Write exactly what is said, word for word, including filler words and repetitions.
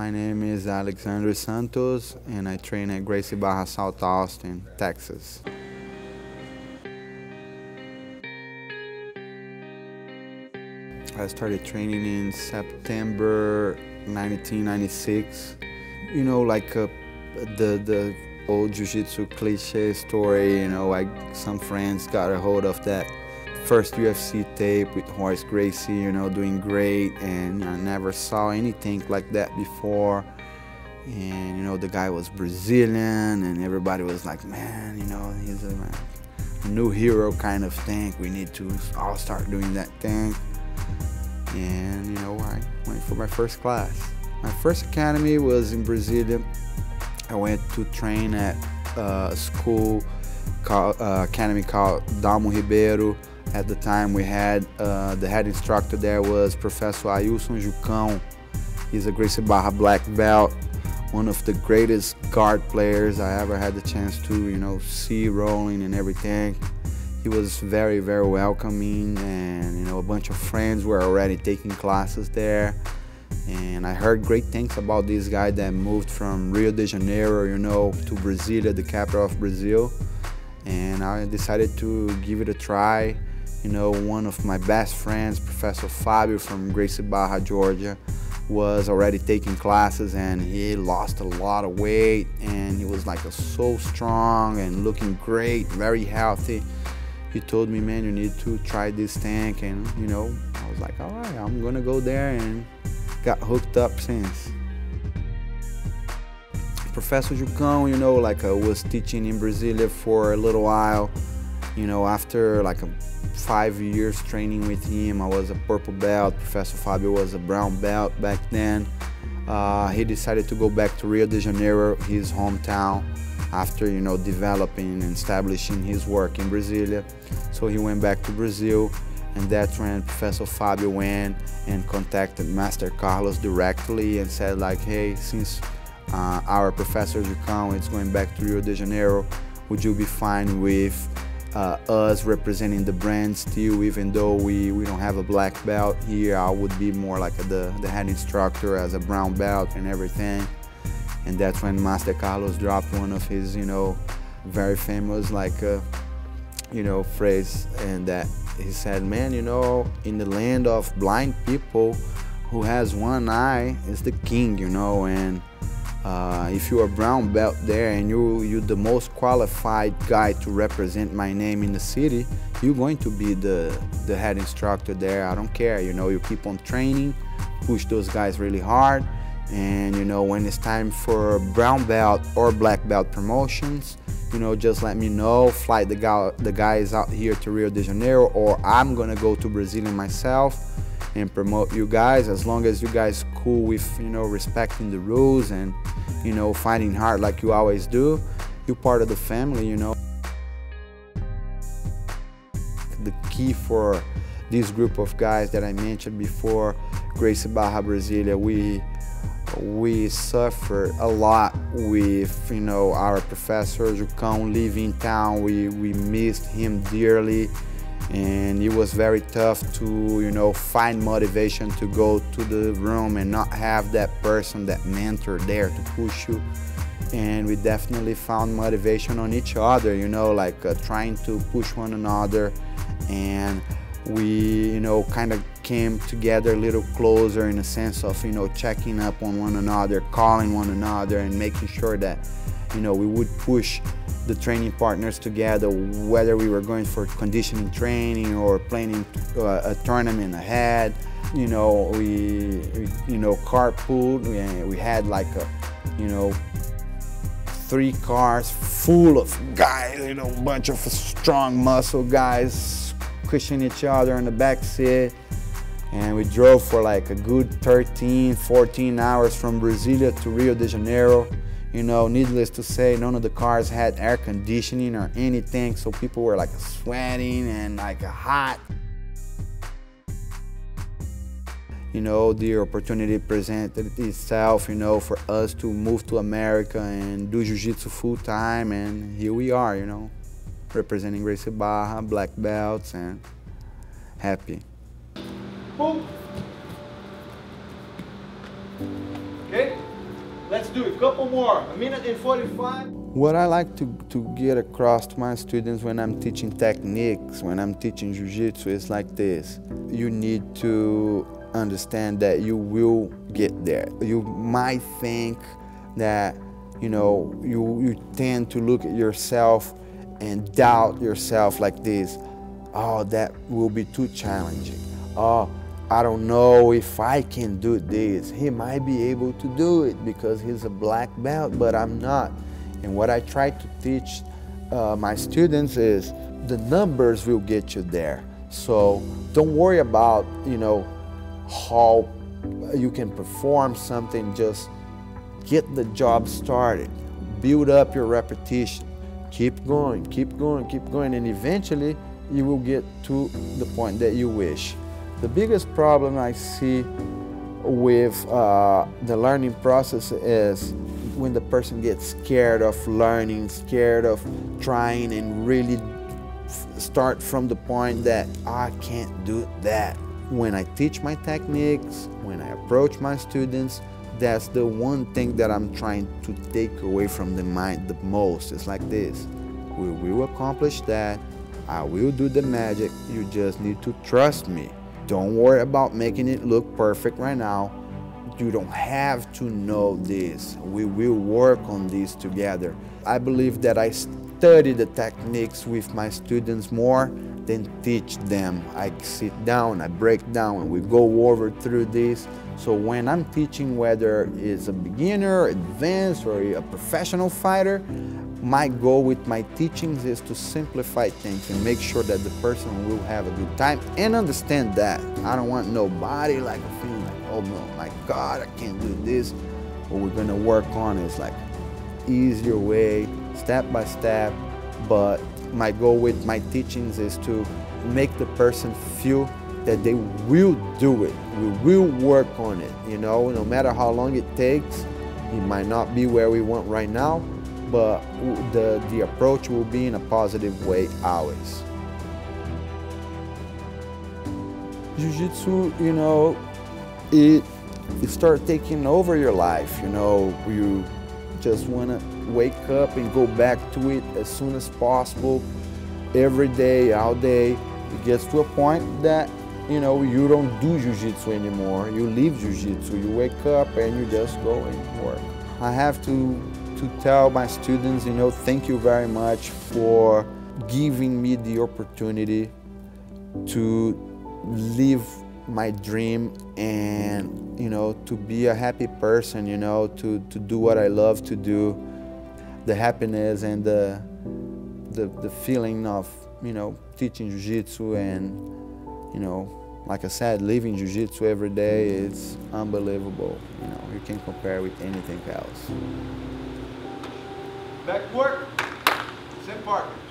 My name is Alexandre Santos, and I train at Gracie Barra, South Austin, Texas. I started training in September nineteen ninety-six. You know, like uh, the, the old jiu-jitsu cliche story, you know, like some friends got a hold of that first U F C tape with Royce Gracie, you know, doing great, and I never saw anything like that before. And, you know, the guy was Brazilian, and everybody was like, man, you know, he's a man, new hero kind of thing. We need to all start doing that thing. And, you know, I went for my first class. My first academy was in Brazil. I went to train at a school, called, uh, academy called Dalmo Ribeiro. At the time we had, uh, the head instructor there was Professor Ailson Jucão. He's a Gracie Barra black belt, one of the greatest guard players I ever had the chance to, you know, see rolling and everything. He was very, very welcoming, and, you know, a bunch of friends were already taking classes there. And I heard great things about this guy that moved from Rio de Janeiro, you know, to Brasilia, the capital of Brazil. And I decided to give it a try. You know, one of my best friends, Professor Fabio from Gracie Barra, Georgia, was already taking classes, and he lost a lot of weight, and he was like a, so strong and looking great, very healthy. He told me, man, you need to try this tank, and, you know, I was like, all right, I'm gonna go there, and got hooked up since. Professor Jucão, you know, like I was teaching in Brasilia for a little while. You know, after like a five years training with him, I was a purple belt. Professor Fabio was a brown belt back then. Uh, he decided to go back to Rio de Janeiro, his hometown, after, you know, developing and establishing his work in Brasilia. So he went back to Brazil, and that's when Professor Fabio went and contacted Master Carlos directly and said like, hey, since uh, our Professor Jucão is going back to Rio de Janeiro, would you be fine with Uh, us representing the brand still, even though we, we don't have a black belt here? I would be more like the, the head instructor as a brown belt and everything. And that's when Master Carlos dropped one of his, you know, very famous, like, uh, you know, phrase, and that he said, man, you know, in the land of blind people, who has one eye is the king, you know. And Uh, if you're a brown belt there and you, you're the most qualified guy to represent my name in the city, you're going to be the, the head instructor there. I don't care, you know, you keep on training, push those guys really hard. And, you know, when it's time for brown belt or black belt promotions, you know, just let me know, fly the, guy, the guys out here to Rio de Janeiro, or I'm gonna go to Brazil myself and promote you guys, as long as you guys cool with, you know, respecting the rules and, you know, fighting hard like you always do. You're part of the family, you know. The key for this group of guys that I mentioned before, Gracie Barra Brasilia, we we suffered a lot with, you know, our Professor Jucão leaving town. We we missed him dearly. And it was very tough to, you know, find motivation to go to the room and not have that person, that mentor there to push you. And we definitely found motivation on each other, you know, like uh, trying to push one another. And we, you know, kind of came together a little closer in a sense of, you know, checking up on one another, calling one another, and making sure that, you know, we would push the training partners together, whether we were going for conditioning training or planning uh, a tournament ahead. You know, we, we you know, carpooled. We, we had like a, you know, three cars full of guys, you know, a bunch of strong muscle guys pushing each other in the back seat. And we drove for like a good thirteen, fourteen hours from Brasilia to Rio de Janeiro. You know, needless to say, none of the cars had air conditioning or anything, so people were like sweating and like hot. You know, the opportunity presented itself, you know, for us to move to America and do jiu-jitsu full time, and here we are, you know, representing Gracie Barra, black belts, and happy. Boom. Okay. do it. Couple more. A minute and forty-five. What I like to, to get across to my students when I'm teaching techniques, when I'm teaching jiu-jitsu, it's like this. You need to understand that you will get there. You might think that, you know, you, you tend to look at yourself and doubt yourself like this. Oh, that will be too challenging. Oh, I don't know if I can do this. He might be able to do it because he's a black belt, but I'm not. And what I try to teach uh, my students is the numbers will get you there. So don't worry about, you know, how you can perform something. Just get the job started. Build up your repetition. Keep going, keep going, keep going, and eventually you will get to the point that you wish. The biggest problem I see with uh, the learning process is when the person gets scared of learning, scared of trying, and really start from the point that I can't do that. When I teach my techniques, when I approach my students, that's the one thing that I'm trying to take away from the mind the most. It's like this, we will accomplish that, I will do the magic, you just need to trust me. Don't worry about making it look perfect right now. You don't have to know this. We will work on this together. I believe that I study the techniques with my students more than teach them. I sit down, I break down, and we go over through this. So when I'm teaching, whether it's a beginner, advanced, or a professional fighter, my goal with my teachings is to simplify things and make sure that the person will have a good time and understand that. I don't want nobody like a feeling like, oh no, my God, I can't do this. What we're gonna work on is like easier way, step by step. But my goal with my teachings is to make the person feel that they will do it. We will work on it, you know, no matter how long it takes. It might not be where we want right now, but the, the approach will be in a positive way always. Jiu-jitsu, you know, it, it starts taking over your life, you know. You just want to wake up and go back to it as soon as possible, every day, all day. It gets to a point that, you know, you don't do jiu-jitsu anymore. You leave jiu-jitsu, you wake up and you just go and work. I have to to tell my students, you know, thank you very much for giving me the opportunity to live my dream and, you know, to be a happy person, you know, to, to do what I love to do. The happiness and the, the, the feeling of, you know, teaching jiu-jitsu and, you know, like I said, living jiu-jitsu every day, it's unbelievable. You know, you can't compare with anything else. Back work, same partner.